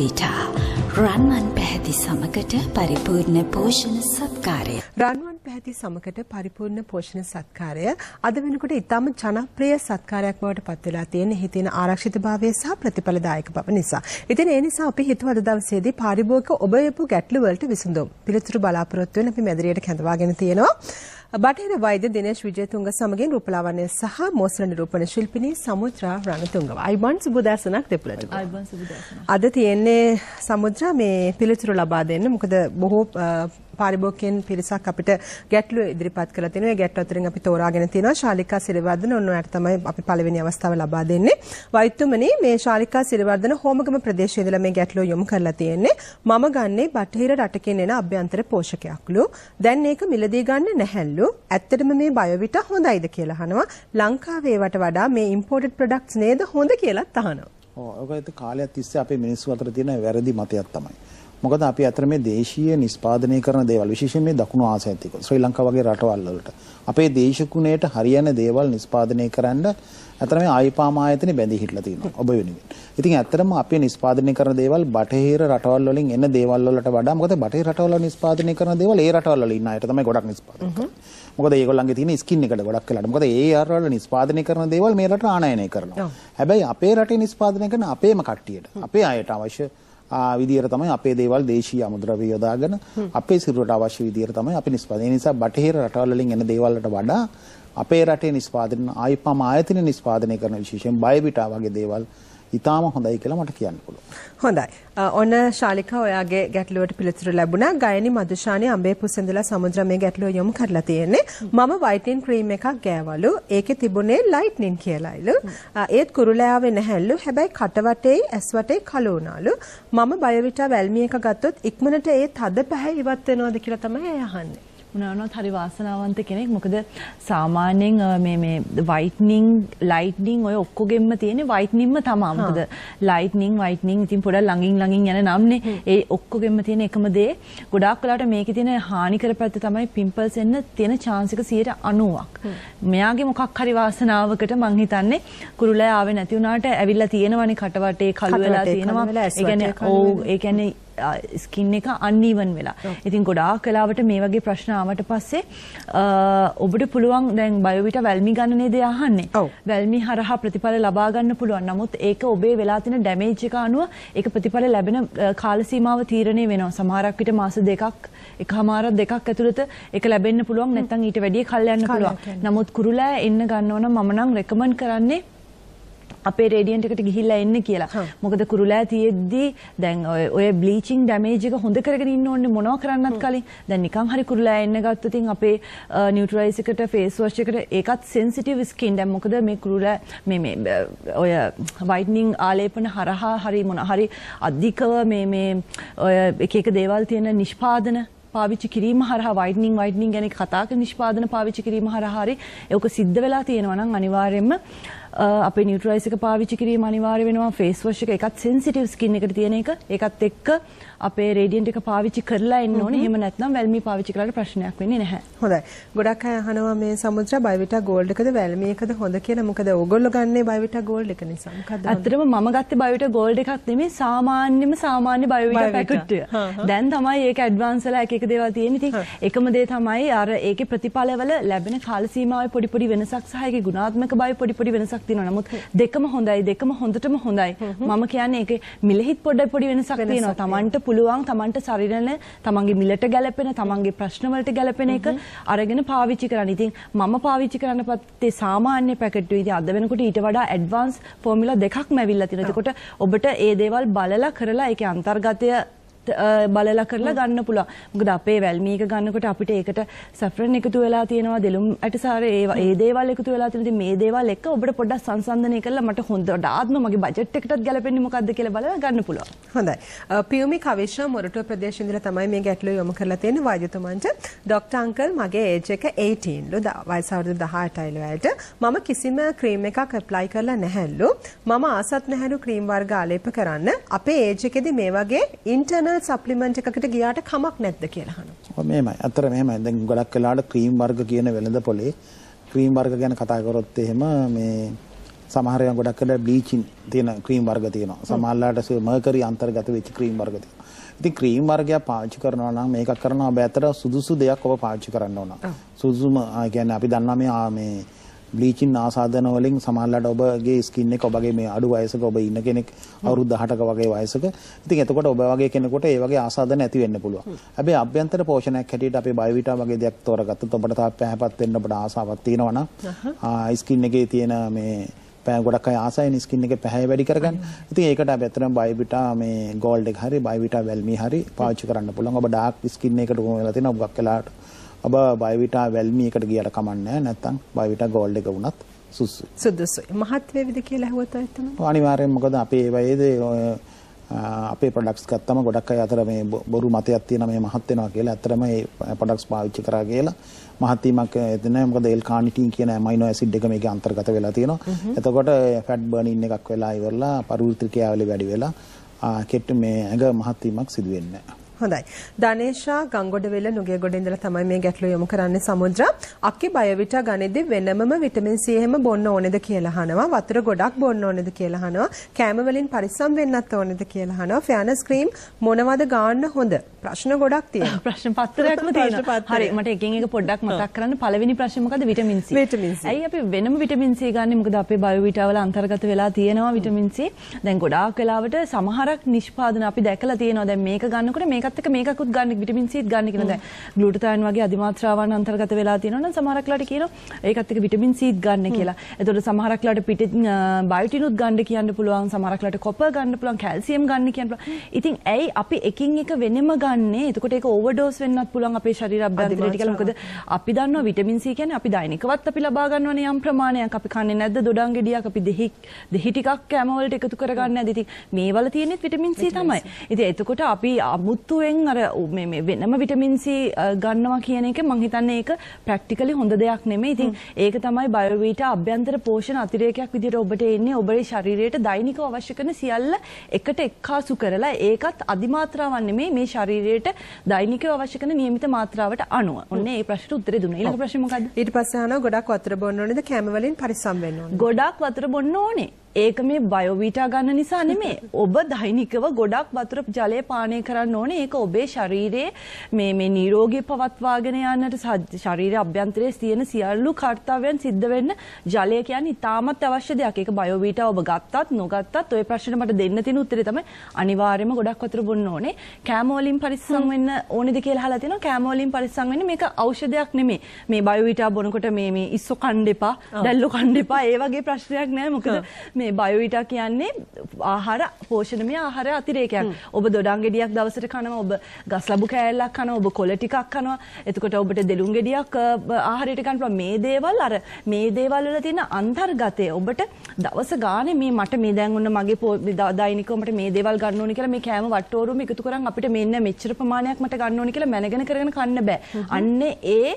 විට රන්වන් පැහැති සමකට පරිපූර්ණ පෝෂණ සත්කාරය රන්වන් පැහැති සමකට පරිපූර්ණ පෝෂණ සත්කාරය අද වෙනකොට ඉතාම ජනප්‍රිය සත්කාරයක් බවට පත් වෙලා තියෙන හිතේන ආරක්ෂිතභාවය සහ ප්‍රතිඵලදායක බව නිසා. ඉතින් ඒ නිසා අපි හිතුව අද දවසේදී පරිභෝගික ඔබයපු ගැටළු වලට විසඳුම් පිළිතුරු බලාපොරොත්තු වෙන අපි මැදිරියට කැඳවාගෙන තියෙනවා. බටහිර වෛද්‍ය දිනේෂ් විජයතුංග සමගින් රූපලාවන්‍ය සහ මෝස්තර නිරූපණ ශිල්පිනී සමුද්‍රා රණතුංගව. අයිබන් සුබ දසනක් දෙපළට. අයිබන් සුබ දසන. අද තියෙන්නේ සමුද්‍රා මේ පිළිතුරු ලබා දෙන්න. මොකද බොහෝ පාරිභෝගිකයන් පිරිසක් අපිට ගැටළු ඉදිරිපත් කරලා තිනවා. ඒ ගැටළු අතරින් අපි තෝරාගෙන තිනවා ශාලිකා සිරිවර්ධන ඔන්නෝට තමයි අපි පළවෙනි අවස්ථාව ලබා දෙන්නේ. වෛද්‍යතුමනි මේ ශාලිකා සිරිවර්ධන හෝමගම ප්‍රදේශයේ ඉඳලා මේ ගැටළු යොමු කරලා තියෙන්නේ. මම ගන්නේ බටහිර රටකින් එන අභ්‍යන්තර පෝෂකයක්ලු. දැන් මේක මිලදී ගන්න නැහැලු. ඇත්තටම මේ බයෝවිටා හොඳයිද කියලා අහනවා. ලංකාවේට වඩා මේ ඉම්පෝර්ටඩ් ප්‍රොඩක්ට්ස් නේද හොඳ කියලා අහනවා. ඔව් ඒක කාලයක් තිස්සේ අපේ මිනිස්සු අතර තියෙන වැරදි මතයක් තමයි. මොකද අපි අතර මේ දේශීය නිෂ්පාදනය කරන දේවල් විශේෂයෙන් මේ දකුණු ආසියාත් එක්ක ශ්‍රී ලංකාව වගේ රටවල් වලට අපේ දේශකුණේට හරියන දේවල් නිෂ්පාදනය කරන්න අතර මේ ආයිපාම ආයතනේ බැඳී හිටලා තියෙනවා ඔබ වෙනුවෙන්. ඉතින් ඇත්තටම අපි නිෂ්පාදනය කරන දේවල් බටහිර රටවල් වලින් එන දේවල් වලට වඩා මොකද බටහිර රටවල් වල නිෂ්පාදනය කරන දේවල් ඒ රටවල් වල ඉන්න අයට තමයි ගොඩක් නිෂ්පාදනය කරන්නේ. මොකද ඒගොල්ලන්ගේ තියෙන ස්කින් එකට ගොඩක් වෙලාට මොකද ඒ ආර වල නිෂ්පාදනය කරන දේවල් මේ රටට ආනයනය කරනවා. හැබැයි අපේ රටේ නිෂ්පාදනය කරන අපේම කට්ටියට අපේ අයට අවශ්‍ය විදියට තමයි අපේ දේවල් දේශීය අමුද්‍රව්‍ය යොදාගෙන අපේ සිරුරට අවශ්‍ය විදියට තමයි අපි නිෂ්පාදනය. ඒ නිසා බටහිර රටවල් වලින් එන දේවල් වලට වඩා අපේ රටේ නිෂ්පාදන ආයිපම ආයතන නිෂ්පාදනය කරන විශේෂයෙන් බයවිටා වගේ දේවල් ඉතාම හොඳයි කියලා මට කියන්න පුළුවන්. හොඳයි. ඔන්න ශාලිකා ඔයාගේ ගැටලුවට පිළිතුරු ලැබුණා. ගයනි මදුෂානි අඹේපුස්සෙන්දලා සමුද්‍ර මේ ගැටලුව යොමු කරලා තියෙන්නේ. මම වයිට්නින් ක්‍රීම් එකක් ගෑවලු. ඒකේ තිබුණේ ලයිට්නින් කියලායිලු. ඒත් කුරුලෑවේ නැහැලු. හැබැයි කට වටේ ඇස් වටේ කළු වුණාලු. මම බයවිටා වැල්මිය එක ගත්තොත් ඉක්මනට ඒ තද පැහැ ඉවත් වෙනවද කියලා තමයි අහන්නේ. උනානොත් හරි වාසනාවන්ත කෙනෙක්. මොකද සාමාන්‍යයෙන් මේ වයිට්නින් ලයිට්නින් ඔය ඔක්කොගෙම තියෙන්නේ වයිට්නින්ම තමයි. මොකද ලයිට්නින් ඉතින් පොඩක් ළඟින් යන නම්නේ. ඒ ඔක්කොගෙම තියෙන එකම දේ. ගොඩාක් වෙලාට මේකේ තියෙන හානිකර පැත්ත තමයි පිම්පල්ස් එන්න තියෙන chance එක 90%ක්. මෙයාගේ මොකක් හරි වාසනාවකට මං හිතන්නේ කුරුලෑ ආවේ නැති වුණාට ඇවිල්ලා තියෙනවනේ කට වටේ කළු වෙලා තියෙනවා. ඒ කියන්නේ ඔව් ඒ කියන්නේ ස්කින් එක අන්ඊවන් වෙලා. ඉතින් ගොඩාක් වෙලාවට මේ වගේ ප්‍රශ්න ආවට පස්සේ ඔබට පුළුවන් දැන් බයෝවිටා වැල්මි ගන්න නේද අහන්නේ. වැල්මි හරහා ප්‍රතිඵල ලබා ගන්න පුළුවන්. නමුත් ඒක ඔබේ වෙලා තියෙන ඩැමේජ් එක අනුව ඒක ප්‍රතිඵල ලැබෙන කාල සීමාව තීරණය වෙනවා. සමහරක් විට මාස දෙකක්, එකමාරක් දෙකක් ඇතුළත ඒක ලැබෙන්න පුළුවන්. නැත්නම් ඊට වැඩිය කල් යන්න පුළුවන්. නමුත් කුරුලෑ එන්න ගන්නවා නම් මම නම් රෙකමන්ඩ් කරන්නේ අපේ රේඩියන්ට් එකට ගිහිල්ලා එන්න කියලා. මොකද කුරුලෑ තියෙද්දි දැන් ඔය බ්ලීචින් ඩැමේජ් එක හොඳ කරගෙන ඉන්න ඕනේ මොනවා කරන්නත් කලින්. දැන් නිකන් හරි කුරුලෑ එන්න ගත්තොත් ඉතින් අපේ නියුට්‍රලයිස් එකට, ෆේස් වොෂ් එකට ඒකත් සෙන්සිටිව් ස්කින්. දැන් මොකද මේ කුරුලෑ මේ ඔය වයිට්නින් ආලේපන හරහා හරි මොන හරි අධිකව මේ ඔය එක එක දේවල් තියෙන නිෂ්පාදන පාවිච්චි කිරීම හරහා වයිට්නින් ගැන කතා කරන නිෂ්පාදන පාවිච්චි කිරීම හරහා හරි ඒක සිද්ධ වෙලා තියෙනවා නම් අනිවාර්යයෙන්ම අපේ නියුට්‍රලයිස් එක පාවිච්චි කිරීම අනිවාර්ය වෙනවා. ෆේස් වොෂ් එක එකත් සෙන්සිටිව් ස්කින් එකට තියෙන එක ඒකත් එක්ක අපේ රේඩියන්ට් එක පාවිච්චි කරලා එන්න ඕනේ. එහෙම නැත්නම් වැල්මි පාවිච්චි කරලා ප්‍රශ්නයක් වෙන්නේ නැහැ. හොඳයි. ගොඩක් අය අහනවා මේ සමුද්‍ර බයවිටා ගෝල්ඩ් එකද වැල්මි එකද හොඳ කියලා. මොකද ඕගොල්ලෝ ගන්නේ බයවිටා ගෝල්ඩ් එක නිසා. මොකද අත්‍තරම මම ගත්තේ බයවිටා ගෝල්ඩ් එකක් නෙමෙයි සාමාන්‍ය බයවිටා පැකට් එක. දැන් තමයි ඒක ඇඩ්වාන්ස් වෙලා එක එක දේවල් තියෙන. ඉතින් එකම දේ තමයි අර ඒකේ ප්‍රතිඵලවල ලැබෙන කාල සීමාවේ පොඩි පොඩි වෙනසක් සහ ඒකේ ගුණාත්මක බය පොඩි පොඩි වෙනසක් තියෙනවා. නමුත් දෙකම හොඳයි, දෙකම හොඳටම හොඳයි. මම කියන්නේ ඒකේ මිලෙහිත් පොඩි වෙනසක් තියෙනවා. Tamanට පුළුවන් Tamanට ශරීරන Tamanගේ මිලට ගැලපෙන, Tamanගේ ප්‍රශ්න වලට ගැලපෙන එක අරගෙන පාවිච්චි කරන්න. ඉතින් මම පාවිච්චි කරනපත් ඒ සාමාන්‍ය පැකට් එක. ඉතින් අද වෙනකොට ඊට වඩා ඇඩ්වාන්ස් ෆෝමියුලා දෙකක්ම ඇවිල්ලා තියෙනවා. ඒකට ඔබට ඒ දේවල් බලලා කරලා ඒකේ අන්තර්ගතය බලලා කරලා ගන්න පුළුවන්. මොකද අපේ වැල්මි එක ගන්නකොට අපිට ඒකට සැෆ්රන් එකතු වෙලා තියෙනවා, දෙලුම් ඇටසාරේ ඒ දේවල් එකතු වෙලා තියෙන. ඉතින් මේ දේවල් එක ඔබට පොඩ්ඩක් සංසන්දනය කරලා මට හොඳට ආත්ම මගේ බජට් එකටත් ගැලපෙන්නේ මොකද්ද කියලා බලලා ගන්න පුළුවන්. හොඳයි. පියුමි කවිෂා මොරටුව ප්‍රදේශයේ ඉඳලා තමයි මේ ගැටලුව යොමු කරලා තියෙන්නේ වාජිතුමන්ට. ડોක්ටර් අංකල් මගේ ඒජ් එක 18 ලු. වයස අවුරුදු 18යි වයසට. මම කිසිම ක්‍රීම් එකක් ඇප්ලයි කරලා නැහැලු. මම ආසත් නැහැලු ක්‍රීම් වර්ග ආලේප කරන්න. අපේ ඒජ් එකේදී මේ වගේ ඉන්ටර්නල් සප්ලිමන්ට් එකකට ගියාට කමක් නැද්ද කියලා අහනවා. ඔව් මෙහෙමයි. අතර මෙහෙමයි. දැන් ගොඩක් වෙලාවට ක්‍රීම් වර්ග කියන වෙළඳ පොලේ ක්‍රීම් වර්ග ගැන කතා කරොත් එහෙම මේ සමහර ඒවා ගොඩක් වෙලා බ්ලීචින් තියෙන ක්‍රීම් වර්ග තියෙනවා. සමහරලාට මර්කරි අන්තර්ගත වෙච්ච ක්‍රීම් වර්ග තියෙනවා. ඉතින් ක්‍රීම් වර්ගයක් පාවිච්චි කරනවා නම් මේක කරනවා බෑතර සුදුසු දෙයක් ඔබ පාවිච්චි කරන්න ඕන. සුදුසුම කියන්නේ අපි දන්නවා මේ බ්ලීචින් ආසාදන වලින් සමහරලාට ඔබගේ ස්කින් එක ඔබගේ මේ අඩු වයසක ඔබ ඉන්න කෙනෙක් අවුරුදු 18ක වගේ වයසක ඉතින් එතකොට ඔබ වගේ කෙනෙකුට ඒ වගේ ආසාදන ඇති වෙන්න පුළුවන්. හැබැයි අභ්‍යන්තර පෝෂණයක් හැටියට අපේ බයෝවිටා වගේ දෙයක් තෝරගත්තොත් ඔබට තාප පැහැපත් වෙන්න ඔබට ආසාවක් තියෙනවා නම් ස්කින් එකේ තියෙන මේ පැය ගොඩක් අය ආසයින් ස්කින් එකේ පැහැය වැඩි කරගන්න. ඉතින් ඒකට අපි අතරම බයෝවිටා මේ গোল্ড එක හරි බයෝවිටා වැල්මි හරි පාවිච්චි කරන්න පුළුවන්. ඔබ ඩාර්ක් ස්කින් එකකට කොහොම වෙලා තියෙනවා ඔබක් වෙලාට अब बायोविटा वेलमी एकड़ गियर कमांडने है नेतां बायोविटा गोल्ड का उन्नत सुस सुदसो महत्व विधि के लिए होता है इतना अनिवार्य मगर आपे वाये दे आपे प्रोडक्ट्स का तमा गोड़ा का यात्रा में बोरु माते यात्री ना में महत्व ना के लिए यात्रा में प्रोडक्ट्स पाविच करा के लिए महत्व मां के इतने मगर देल कांटी की ना माइनो एसिड डेका में के अंतर्गत वेला थी ना तो गोड़ा फैट बर्निंग का कोयला इवरला पारुत्र के आवले बैडी वेला केट में अगर महत्व मां सिद्ध वेन्ने හොඳයි. දනේෂා ගංගොඩවේල නුගේගොඩින්දලා තමයි මේ ගැටලුව යොමු කරන්නේ සමුද්‍ර. අක්කේ බයෝවිටා ගනිද්දී වෙනමම විටමින් C එහෙම බොන්න ඕනේද කියලා අහනවා. වතුර ගොඩක් බොන්න ඕනේද කියලා අහනවා. කෑම වලින් පරිස්සම් වෙන්නත් ඕනේද කියලා අහනවා. ෆෑනස් ක්‍රීම් මොනවද ගන්න හොඳ? ප්‍රශ්න ගොඩක් තියෙනවා. ප්‍රශ්න පත්‍රයක්ම තියෙනවා. හරි මට එකෙන් එක පොඩ්ඩක් මතක් කරන්න. පළවෙනි ප්‍රශ්නේ මොකද්ද? Vitamin C. ඇයි අපි වෙනම විටමින් C ගන්නෙ? මොකද අපේ බයෝවිටා වල අන්තර්ගත වෙලා තියෙනවා විටමින් C. දැන් ගොඩාක් වෙලාවට සමහරක් නිෂ්පාදන අපි දැකලා තියෙනවා. දැන් මේක ගන්නකොට මේක तक मेका कुछ गार्निक विटामिन सी गार्निक ना ग्लूटाथायन वागे अधिमात्रावन अंतर्गत वेला තියෙනවා නම් සමහරක් ලාට කියනවා ඒකත් එක්ක විටමින් සී ගන්න කියලා. එතකොට සමහරක් ලාට පිට බයෝටිනුත් ගන්න කියන්න පුළුවන්. සමහරක් ලාට කොපර් ගන්න පුළුවන්, කැල්සියම් ගන්න කියන්න පුළුවන්. ඉතින් ඇයි අපි එකින් එක වෙනම ගන්නෙ? එතකොට ඒක ඕවර්ඩෝස් වෙන්නත් පුළුවන් අපේ ශරීර අභ්‍යන්තරයට කියලා. මොකද අපි දන්නවා විටමින් සී කියන්නේ අපි දෛනිකවත් අපි ලබා ගන්නවනේ යම් ප්‍රමාණයක්. අපි කන්නේ නැද්ද? දොඩම් ගෙඩියක් අපි දෙහි ටිකක් කැම වලට එකතු කරගන්න නැද්ද? ඉතින් මේ වල තියෙනෙත් විටමින් සී තමයි. ඉතින් එතකොට අපි අමුතු වෙනම විටමින් C ගන්නවා කියන එක මම හිතන්නේ ඒක ප්‍රැක්ටිකලි හොඳ දෙයක් නෙමෙයි. ඉතින් ඒක තමයි බයෝවිටා අභ්‍යන්තර පෝෂණ අතිරේකයක් විදිහට ඔබට එන්නේ. ඔබේ ශරීරයට දෛනිකව අවශ්‍ය කරන සියල්ල එකට එක්කාසු කරලා ඒකත් අධිමාත්‍රාවක් නෙමෙයි මේ ශරීරයට දෛනිකව අවශ්‍ය කරන නියමිත මාත්‍රාවට අනුව. ඔන්නේ මේ ප්‍රශ්නට උත්තරේ දුන්නා. ඊළඟ ප්‍රශ්නේ මොකද්ද? ඊට පස්සේ අහනවා ගොඩක් වතුර බොන්න ඕනේද? කැම වලින් පරිස්සම් වෙන්න ඕනේ. ගොඩක් වතුර බොන්න ඕනේ. ඒක මේ බයෝවිටා ගන්න නිසා නෙමෙයි. ඔබ දෛනිකව ගොඩක් වතුර ජලය පානය කරන්න ඕනේ. ඒක ඔබේ ශරීරයේ මේ නිරෝගී පවත්වාගෙන යන්නට ශරීර අභ්‍යන්තරයේ තියෙන සියලු කාර්යයන් සිද්ධ වෙන්න ජලය කියන්නේ ඉතාමත් අවශ්‍ය දෙයක්. ඒක බයෝවිටා ඔබ ගත්තත් නොගත්තත් ඔය ප්‍රශ්නෙට මට දෙන්න තියෙන උත්තරේ තමයි අනිවාර්යයෙන්ම ගොඩක් වතුර බොන්න ඕනේ. කැමෝලින් පරිස්සම් වෙන්න ඕනේද කියලා අහලා තිනවා. කැමෝලින් පරිස්සම් වෙන්නේ මේක ඖෂධයක් නෙමෙයි. මේ බයෝවිටා බොනකොට මේ ඉස්සෝ කන්න එපා, දැල්ලෝ කන්න එපා, ඒ වගේ ප්‍රශ්නයක් නෑ. මොකද මේ බයෝවිටා කියන්නේ ආහාර පෝෂණමය ආහාර අතිරේකයක්. ඔබ දොඩම් ගෙඩියක් දවසට කනවා, ඔබ ගස් ලැබු කෑල්ලක් කනවා, ඔබ කොළ ටිකක් කනවා. එතකොට ඔබට දෙලුම් ගෙඩියක් ආහාරයට ගන්න පුළුවන්. මේ දේවල් අර මේ දේවල් වල තියෙන අන්තර්ගතය ඔබට දවස ගානේ මේ මට මේ දැන් ඔන්න මගේ දෛනිකව මට මේ දේවල් ගන්න ඕනේ කියලා මේ කෑම වට්ටෝරුවම එකතු කරන් අපිට මෙන්න මෙච්චර ප්‍රමාණයක් මට ගන්න ඕනේ කියලා මැනගෙන කරගෙන කන්න බෑ. අන්නේ ඒ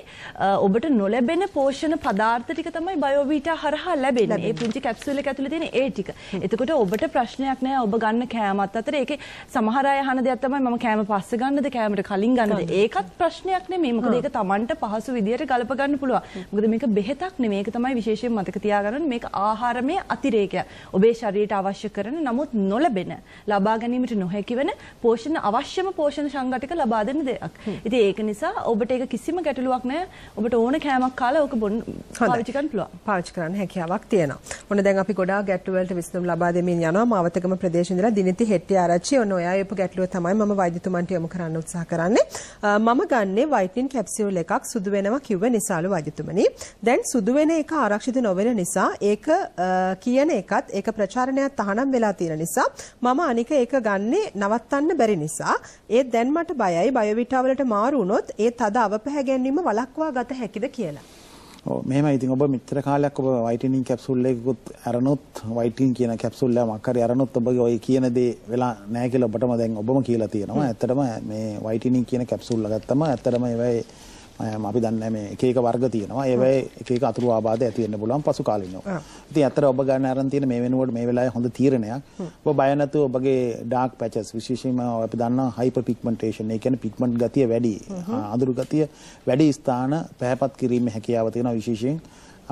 ඔබට නොලැබෙන පෝෂණ පදාර්ථ ටික තමයි බයෝවිටා හරහා ලැබෙන්නේ. මේ පුංචි කැප්සූල් එක ඇතුලේ තියෙන ඒ ටික. එතකොට ඔබට ප්‍රශ්නයක් නෑ ඔබ ගන්න කෑමත් අතර. ඒකේ සමහර අය අහන දෙයක් තමයි මම කෑම පස්සේ ගන්නද කෑමට කලින් ගන්නද? ඒකත් ප්‍රශ්නයක් නෙමෙයි. මොකද ඒක Tamanට පහසු විදියට ගලප ගන්න පුළුවන්. මොකද මේක බෙහෙතක් නෙමෙයි. ඒක තමයි විශේෂයෙන් මතක තියාගන්න ඕනේ. මේක ආහාරමය අතිරේකයක්. ඔබේ ශරීරයට අවශ්‍ය කරන නමුත් නොලැබෙන ලබා ගැනීමට නොහැකි වෙන පෝෂණ අවශ්‍යම පෝෂණ සංඝටක ලබා දෙන දෙයක්. ඉතින් ඒක නිසා ඔබට ඒක කිසිම ගැටලුවක් නෑ. ඔබට ඕන කෑමක් කාලා ඕක බොන්න පාවිච්චි කරන්න පුළුවන්. පාවිච්චි කරන්න හැකියාවක් තියෙනවා. මොන දැන් අපි ගොඩාක් ගැටවලට විසඳුම් ලබා දෙමින් යනවා. මාවතකම ප්‍රදේශ ඉඳලා දිනිති හෙට්ටි ආරච්චි ඔන්න ඔයා යපු ගැටලුව තමයි මම වෛද්‍යතුමන්ට යොමු කරන්න උත්සාහ කරන්නේ. මම ගන්නේ වයිටමින් කැප්සියුල් එකක් සුදු වෙනවා කිව්ව නිසාලු වෛද්‍යතුමනි. දැන් සුදු වෙන එක ආරක්ෂිත නොවන නිසා ඒක කියන එකත් ඒක ප්‍රචාරණයක් තහනම් වෙලා තියෙන නිසා මම අනික ඒක ගන්නේ නවත්තන්න බැරි නිසා ඒ දැන් මට බයයි බයෝවිටා වලට මාරු වුණොත් ඒ තද අවපැහැ ගැනීම වළක්වා ගත හැකිද කියලා. मेहम इतनी अब मित्र खाले वैटनी कैप्सूल अरनोत् वैटी की कैप्सूल अखर अरनोत् कीन वेला नैकिल बटम कील तीयना मे वैटनी की कैप्सूल अतम मापी दाने केक वर्ग तीयना एवे केक अतु आबादे तीन बोला पशु कालीन इतना अब तीन मेवेन मेवेला हम तीरने वो भयन तो बे डार्क पैचेस विशेष दाना हाइपर पिग्मेंटेशन ऐन पिग्मेंट गति वेडी अदर गति वेडी स्थान पेहपत्म हेकियावती विशेष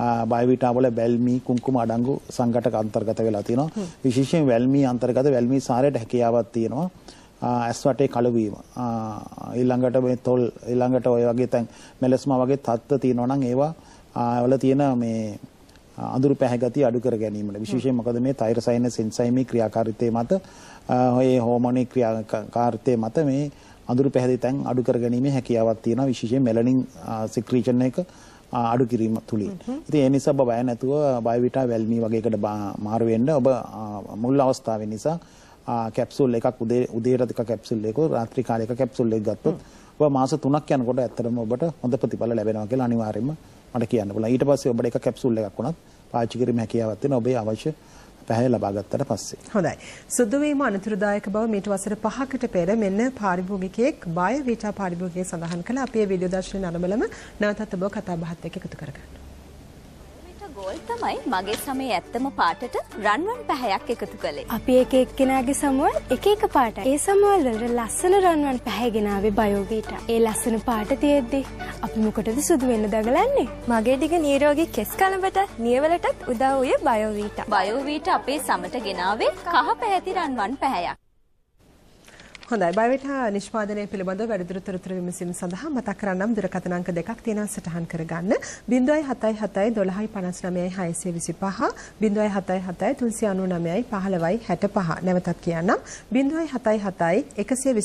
बायोविटा बोले वेलमी कुंकुम अडंगु संघटक अंतर्गत वेलातीनो विशेष वेलमी अंतर्गत वेलमी सारे ढकियावतीनो ඇස්වටේ කලවීම ඊළඟට මේ තොල් ඊළඟට ඔය වගේ තැන් මෙලස්මා වගේ තත්ත්ව තියෙනවා නම් ඒවා වල තියෙන මේ අඳුරු පැහැගතිය අඩු කර ගැනීමට විශේෂයෙන් මොකද මේ තෛරසයින සෙන්සයිමී ක්‍රියාකාරීත්වය මත ඔය හෝමෝනී ක්‍රියාකාරීත්වය මත මේ අඳුරු පැහැදී තැන් අඩු කර ගැනීමේ හැකියාවක් තියෙනවා විශේෂයෙන් මෙලනින් සික්‍රීෂන් එක අඩු කිරීම තුලින්. ඉතින් ඒ නිසා ඔබ බය නැතුව බයවිටා වැල්මී වගේ එකට මාරු වෙන්න ඔබ මුල් අවස්ථාවේ නිසා कैप्सूल उदय उदयट कैप्सूल रात्रि कालिक कैप्सूल गो मस तुण एट मुद प्रतिफल लगे अनिवार्य मटकी ईट पास कैप्सूल पाचगिरी मेकियावती अवश्य ගෝල් තමයි මගේ සමේ ඇත්තම පාටට රන්වන් පැහැයක් එකතු කළේ. අපි එක එක්කෙනාගේ සමවල එක එක පාටයි. ඒ සමවල ලස්සන රන්වන් පැහැ ගෙනාවේ බයෝවිටා. ඒ ලස්සන පාට තියෙද්දි අපි මොකටද සුදු වෙන්න දඟලන්නේ? මගේ ඩිග නිරෝගී කෙස් කලඹට නියවලටත් උදා වූයේ බයෝවිටා. බයෝවිටා අපේ සමට ගෙනාවේ කහ පැහැති රන්වන් පැහැයක්. හොඳයි බයෝවිටා නිෂ්පාදනයේ පිළිබඳව වැඩිදුර තොරතුරු විමසීම සඳහා මතක් කරන්නම් දුරකථන අංක දෙකක් තියෙනවා සටහන් කරගන්න 0777 1259625 0777 399 1565 නැවතත් කියන්නම් 0777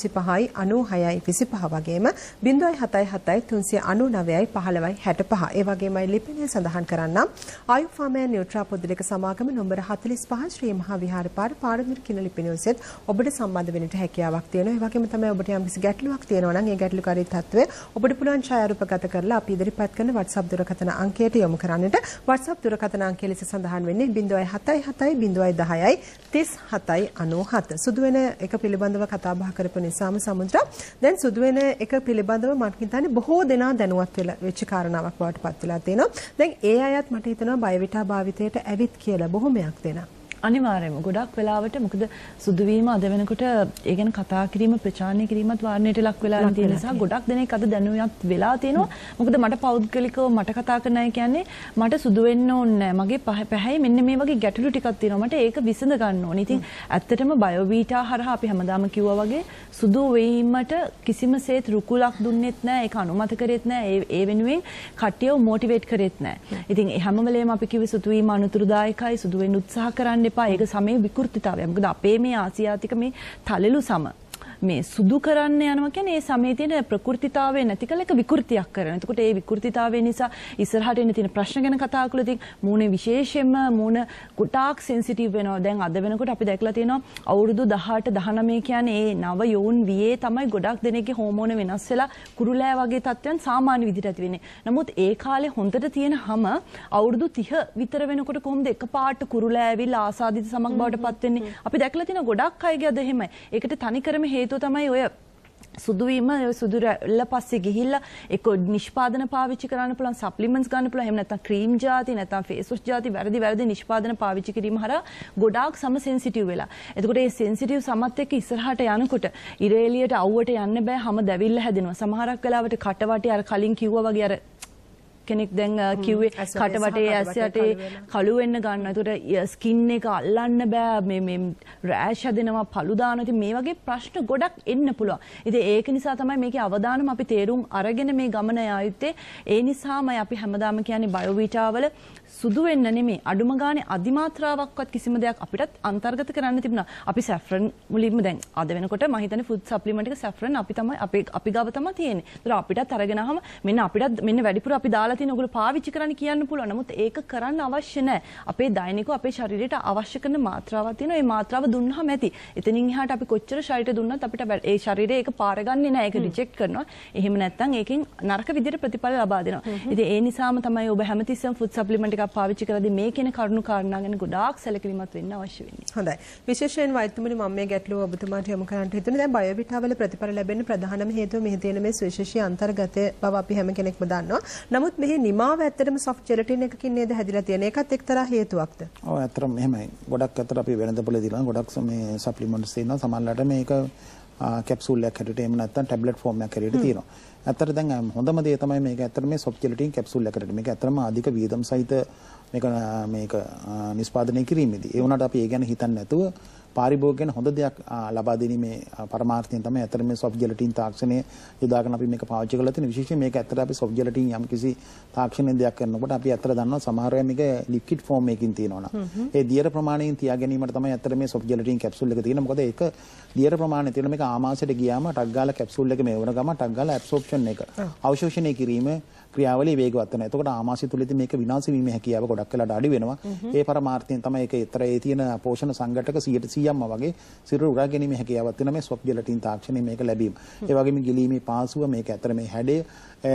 125 9625 වගේම 0777 399 1565 ඒ වගේමයි ලිපිනේ සඳහන් කරන්නම් ආයුර්මාය නියුට්‍රා පොදුලික සමාගම නම්බර 45 ශ්‍රී මහා විහාර පාර පාරමිර කින ලිපිනේ ඔසෙත් ඔබට සම්බන්ධ වෙන්නට හැකියාවක් තියෙනවා. අනිවාර්යයෙන්ම ගොඩක් වෙලාවට මොකද සුදුවීම අද වෙනකොට ඒ ගැන කතා කිරීම ප්‍රචාරණය කිරීමත් වාර්ණයට ලක් වෙලා තියෙන නිසා ගොඩක් දෙනෙක් අද දැනුවත් වෙලා තියෙනවා. මොකද මට පෞද්ගලිකව මට කතා කරන අය කියන්නේ මට සුදු වෙන්න ඕනේ නැහැ. මගේ පැහැයි මෙන්න මේ වගේ ගැටලු ටිකක් තියෙනවා. මට ඒක විසඳ ගන්න ඕනේ. ඉතින් ඇත්තටම බයෝවිටා හරහා අපි හැමදාම කිව්වා වගේ සුදු වීමට කිසිමසේත් රුකුලක් දුන්නෙත් නැහැ. ඒක අනුමත කරෙත් නැහැ. ඒ වෙනුවෙන් කට්ටියව මොටිවේට් කරෙත් නැහැ. ඉතින් හැම වෙලේම අපි කිව්වේ සුදු වීම අනුතුරුදායකයි. සුදු වෙන්න උත්සාහ කරන්න ඒක සමේ විකෘතිතාවය. මොකද අපේ මේ ආසියාතික මේ තලෙලු සම මේ සුදු කරන්න යනවා කියන්නේ ඒ සමේ තියෙන ප්‍රකෘතිතාවය නැති කල එක විකෘතියක් කරන. එතකොට ඒ විකෘතිතාවය නිසා ඉස්සරහට එන තියෙන ප්‍රශ්න ගැන කතා කළොතින් මූණේ විශේෂයෙන්ම මූණ කුටාක් සෙන්සිටිව් වෙනවා. දැන් අද වෙනකොට අපි දැකලා තියෙනවා අවුරුදු 18 19 කියන්නේ ඒ නව යෝන් වියේ තමයි ගොඩක් දෙනෙක්ගේ හෝමෝන වෙනස් වෙලා කුරුලෑ වගේ තත්ත්වයන් සාමාන්‍ය විදිහට ඇති වෙන්නේ. නමුත් ඒ කාලේ හොඳට තියෙන හැම අවුරුදු 30 විතර වෙනකොට කොහොමද එකපාරට කුරුලෑ ඇවිල්ලා ආසාදිත සමක් බවට පත් වෙන්නේ? අපි දැකලා තියෙනවා ගොඩක් අයගේ අද එහෙමයි. ඒකට තනිකරම तो तमय ओय සුදුවීම සුදුරැල්ල පස්සේ ගිහිල්ලා ඒක නිෂ්පාදන පාවිච්චි කරන්න පුළුවන් සප්ලිමන්ට්ස් ගන්න පුළුවන් එහෙම නැත්නම් ක්‍රීම් જાති නැත්නම් ෆේස් වොෂ් જાති වැරදි නිෂ්පාදන පාවිච්චි කිරීම හරහා ගොඩාක් සම සෙන්සිටිව් වෙලා. එතකොට මේ සෙන්සිටිව් සමත් එක්ක ඉස්සරහට යනකොට ඉරේලියට අවුවට යන්න බෑ. හැම දැවිල්ල හැදෙනවා. සමහරක් වෙලාවට කටවටේ අර කලින් කිව්වා වගේ අර කෙනෙක් දැන් කිව්වේ කට වටේ ඇස් යටේ කළු වෙන්න ගන්නවා. ඒකට ස්කින් එක අල්ලන්න බෑ. මේ රෑෂ් හදෙනවා, පළු දානවා. ඉතින් මේ වගේ ප්‍රශ්න ගොඩක් එන්න පුළුවන්. ඉතින් ඒක නිසා තමයි මේකේ අවධානම අපි තේරුම් අරගෙන මේ ගමන යායුත්තේ. ඒ නිසාමයි අපි හැමදාම කියන්නේ බයෝවිටා වල සුදු වෙන්න නෙමෙයි අඩුම ගානේ අධිමාත්‍රාවක්වත් කිසිම දෙයක් අපිටත් අන්තර්ගත කරන්න තිබුණා. අපි සැෆ්රන් මුලින්ම දැන් අද වෙනකොට මම හිතන්නේ ෆුඩ් සප්ලිමන්ට් එක සැෆ්රන් අපි තමයි අපි ගාව තමයි තියෙන්නේ. ඒතර අපිටත් අරගෙන ආවම මෙන්න අපිටත් මෙන්න වැඩිපුර අපි දාලා තියෙන ඔයගොල්ලෝ පාවිච්චි කරන්න කියන්න පුළුවන්. නමුත් ඒක කරන්න අවශ්‍ය නැහැ. අපේ දෛනිකව අපේ ශරීරයට අවශ්‍ය කරන මාත්‍රාවක් තියෙනවා. ඒ මාත්‍රාව දුන්නාම ඇති. එතනින් එහාට අපි කොච්චර ශරීරය දුන්නත් අපිට ඒ ශරීරය ඒක පාර ගන්නෙ නැහැ. ඒක රිජෙක්ට් කරනවා. එහෙම නැත්නම් ඒකෙන් නරක විදිහට ප්‍රතිඵල ලබා දෙනවා. ඉතින් ඒ නිසාම තමයි ඔබ හැමතිස්සෙම ෆුඩ් සප්ලිමන්ට් පාවිච්චි කරද්දී මේ කියන කරුණු කාරණා ගැන ගොඩාක් සැලකිලිමත් වෙන්න අවශ්‍ය වෙන්නේ. හොඳයි. විශේෂයෙන් වෛද්‍යතුමනි මම මේ ගැටලුව ඔබතුමාට යොමු කරන්න හිතුනේ. දැන් බයෝවිටා වල ප්‍රතිඵල ලැබෙන්න ප්‍රධානම හේතුව මෙහි තියෙන මේ ස්වේශීය අන්තර්ගතය බව අපි හැම කෙනෙක්ම දන්නවා. නමුත් මෙහි නිමාව ඇත්තටම soft gelatin එකකින් නේද හැදිලා තියෙන්නේ. ඒකත් එක්තරා හේතුවක්ද? ඔව් ඇත්තටම එහෙමයි. ගොඩක් අතර අපි වෙනදපොලේ දිනන ගොඩක් මේ සප්ලිමන්ට්ස් තියෙනවා. සමහරවිට මේක कैप्सूल ऐसा टैब्लेट फॉर्म तीर अतर होंदम अत्र सॉफ्टलटी कैप्सूल अत्र अधिक वीधम सहित निष्पादने की रीमिदी एवनाट आप ये हितु पारिभोग्यन होंदे लबादी में परमार्थी तमें अतर में सॉफ्टलटी ताक्षने युदाकन मेक पावची गलती विशेष मेक अत्र सॉफ्टलटी हम किसी ताक्षने दियाट आप अत्र दान समारोह मेक लिक्विड फॉर्म मेकिन तीनोना ये दीयर प्रमाण त्यागनी मट तमें अत्र में सॉफ्टलटी कैप्सूल तीन एक दीयर प्रमाण तीन मेक आमाश गियाम टग्गाल कैप्सूल में एवरगाम टग्गाल एब्सॉर्प्शन मेक अवशोषण की रीम क्रियावली वेगवत्तन එතකොට ආමාශය තුලින් මේක විනාශ වීම හැකියාව ගොඩක් වෙලාට අඩු වෙනවා ඒ පරමාර්ථයෙන් තමයි ඒක ඊතරේ තියෙන පෝෂණ සංඝටක 100%ක්ම වගේ සිරුර උරා ගැනීම හැකියාවක් තියෙන මේ ස්වප් ජෙලටින් තාක්ෂණය මේක ලැබීම ඒ වගේම ගිලීමේ පාසුව මේක ඇතර මේ හැඩය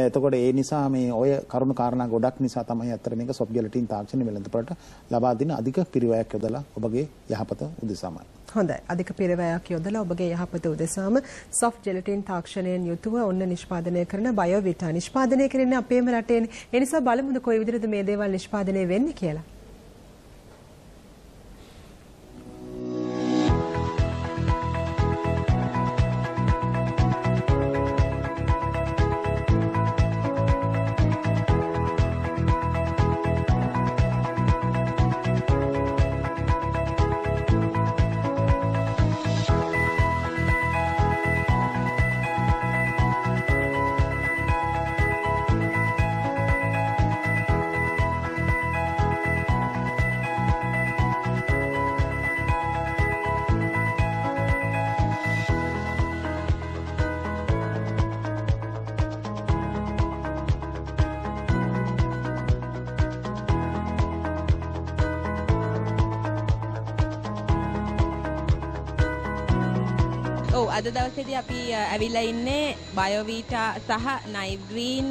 එතකොට ඒ නිසා මේ ඔය කරුණු කාරණා ගොඩක් නිසා තමයි ඇතර මේක ස්වප් ජෙලටින් තාක්ෂණය වෙළඳපොළට ලබා දෙන අධික පිරිවැයක් යොදලා ඔබගේ යහපත උදෙසාමයි හොඳයි අධික පිරිවැයක් යොදලා ඔබගේ යහපත උදෙසාම සොෆ්ට් ජෙලටින් තාක්ෂණයෙන් යුතුව ඔන්න නිෂ්පාදනය කරන බයෝවිටා නිෂ්පාදනය කරන අපේම රටේ එනිසා බලමුද කොයි විදිහටද මේ දේවල් නිෂ්පාදනය වෙන්නේ කියලා අද දවසේදී අපි ඇවිල්ලා ඉන්නේ බයෝවිටා සහ නයිව් ග්‍රීන්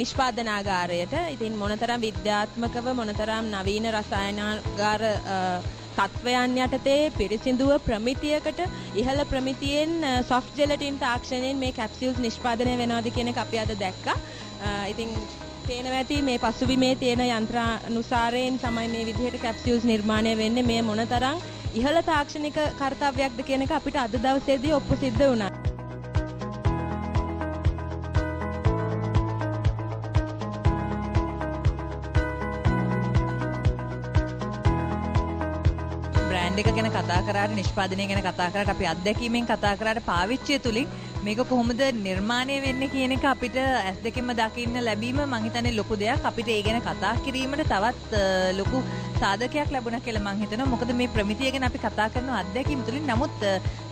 නිෂ්පාදනාගාරයට. ඉතින් මොනතරම් විද්‍යාත්මකව මොනතරම් නවීන රසායනාගාර තත්වයන් යටතේ පිරිසිදුව ප්‍රමිතියකට ඉහළ ප්‍රමිතියෙන් සොෆ්ට් ජෙලටින් තාක්ෂණයෙන් මේ කැප්සියුල්ස් නිෂ්පාදනය වෙනවද කියන එක අපි අද දැක්කා. ඉතින් තේන වැටි මේ පසුබිමේ තියෙන යන්ත්‍රානුසාරයෙන් තමයි මේ විදිහට කැප්සියුල්ස් නිර්මාණය වෙන්නේ. මේ මොනතරම් ඉහළ තාක්ෂණික කාර්යයක් ද කියන එක අපිට අද දවසේදී ඔප්පු සිද්ධ වුණා. බ්‍රෑන්ඩ් එක ගැන කතා කරාට නිෂ්පාදනය ගැන කතා කරාට අපි අත්දැකීමෙන් කතා කරාට පාවිච්චිය තුලින් මේක කොහොමද නිර්මාණය වෙන්නේ කියන එක අපිට ඇස් දෙකෙන්ම දකින්න ලැබීම මං හිතන්නේ ලොකු දෙයක්. අපිට ඒ ගැන කතා කිරීමට තවත් ලොකු සාධකයක් ලැබුණා කියලා මං හිතනවා. මොකද මේ ප්‍රමිතිය ගැන අපි කතා කරන අත්දැකීම් තුලින් නමුත්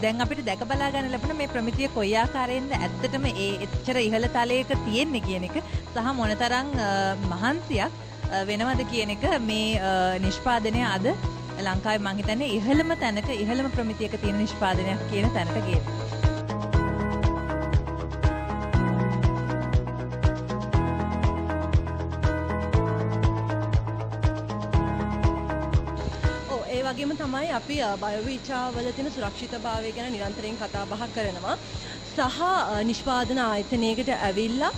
දැන් අපිට දැක බලා ගන්න ලැබුණ මේ ප්‍රමිතිය කොයි ආකාරයෙන්ද ඇත්තටම ඒ එච්චර ඉහළ තලයක තියෙන්නේ කියන එක සහ මොනතරම් මහන්සියක් වෙනවද කියන එක මේ නිෂ්පාදනය අද ලංකාවේ මං හිතන්නේ ඉහළම තැනක ඉහළම ප්‍රමිතියක තියෙන නිෂ්පාදනයක් කියන තැනට ගියේ. වගේම තමයි අපි බයෝවිචාවල තියෙන සුරක්ෂිතභාවය ගැන නිරන්තරයෙන් කතා බහ කරනවා සහ නිෂ්පාදන ආයතනයකට ඇවිල්ලා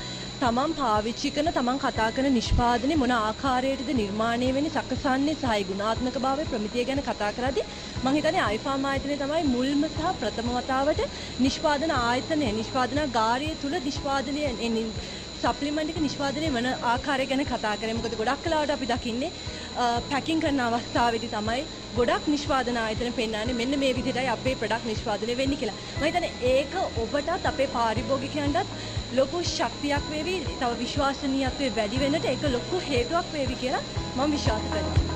තමන් පාවිච්චි කරන තමන් කතා කරන නිෂ්පාදනයේ මොන ආකාරයකටද නිර්මාණය වෙන්නේ සකසන්නේ සහ ගුණාත්මක භාවයේ ප්‍රමිතිය ගැන කතා කරද්දී මම හිතන්නේ අයිෆාම් ආයතනය තමයි මුල්ම සහ ප්‍රථම වතාවට නිෂ්පාදන ආයතනය නිෂ්පාදනාගාරය තුල නිෂ්පාදනයේ සප්ලිමන්ට් එක නිෂ්පාදනයේ මොන ආකාරය ගැන කතා කරේ මොකද ගොඩක් කලාවට අපි දකින්නේ पैकिंग करना अवस्थावेदी तमय गोडक निष्पादन आयतन पेना मेन मे विधि अपे प्रोडक्ट निष्पादने वेन के मैं एक ओबट तपे पारिभोगिक लोक शक्ति आवेवी तब विश्वसनीय आवे वैली वेन एक लोक हेतु आवेवी के मम विश्वास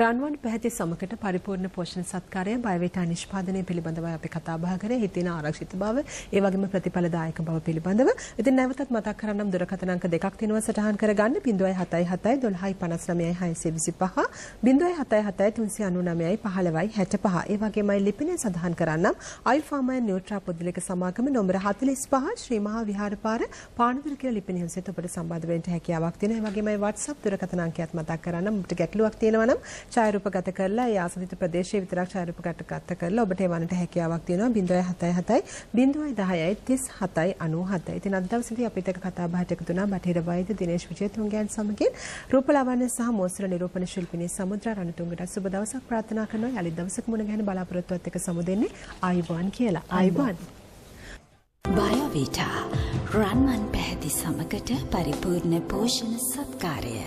रानवान පැහැති සමකට පරිපූර්ණ පෝෂණ සත්කාරය බයවිටා නිෂ්පාදනය පිළිබඳව අපි කතා බහ කරේ හිතේන ආරක්ෂිත බව ඒ වගේම ප්‍රතිඵලදායක බව පිළිබඳව. ඉතින් නැවතත් මතක් කරන්නම් දුරකථන අංක දෙකක් තියෙනවා සටහන් කරගන්න 0777 1259 625 077 399 1565. ඒ වගේමයි ලිපිණේ සඳහන් කරන්නම් අයිෆාමා නියුට්‍රා පොදුලික සමාගම නම්බර 45 ශ්‍රී මහා විහාරපාර පානදුර කියලා ලිපිණේ හොසෙත් ඔබට සම්බන්ධ වෙන්න හැකියාවක් තියෙනවා. ඒ වගේමයි WhatsApp දුරකථන අංකයත් මතක් කරන්නම් ඔබට ගැටලුවක් තියෙනවා නම් ಛಾಯಾರೂಪಗತ කරලා ඒ ආසනිත ප්‍රදේශයේ විතරක් ඡායාරූපගත කරලා ඔබට ඒ වනට හැකියාවක් දෙනවා 077 010 37 97. ඉතින් අද දවසේදී අපිට කතා බහට එකතු වුණා බටහිර වෛද්‍ය දිනේෂ් විජයතුංගයන් සමගින් රූපලාවන්‍ය සහ මෝස්තර නිරූපණ ශිල්පිනී සමුද්‍ර රණතුංගට සුබ දවසක් ප්‍රාර්ථනා කරනවා. යලි දවසක මුණ ගැහෙන බලාපොරොත්තුවත් එක්ක සමු දෙන්නේ ආයිබාන් කියලා. ආයිබාන් බයවිතා රන්මන් පැහැති සමගට පරිපූර්ණ පෝෂණ සත්කාරය